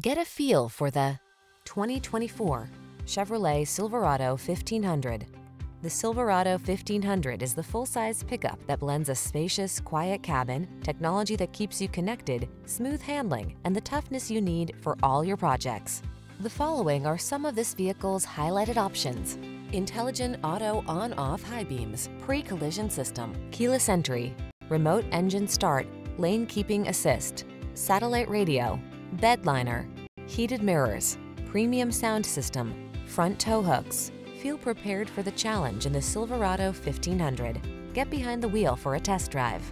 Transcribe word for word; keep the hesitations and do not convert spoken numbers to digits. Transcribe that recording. Get a feel for the twenty twenty-four Chevrolet Silverado fifteen hundred. The Silverado fifteen hundred is the full-size pickup that blends a spacious, quiet cabin, technology that keeps you connected, smooth handling, and the toughness you need for all your projects. The following are some of this vehicle's highlighted options: intelligent auto on-off high beams, pre-collision system, keyless entry, remote engine start, lane keeping assist, satellite radio, bed liner, heated mirrors, premium sound system, front tow hooks. Feel prepared for the challenge in the Silverado fifteen hundred. Get behind the wheel for a test drive.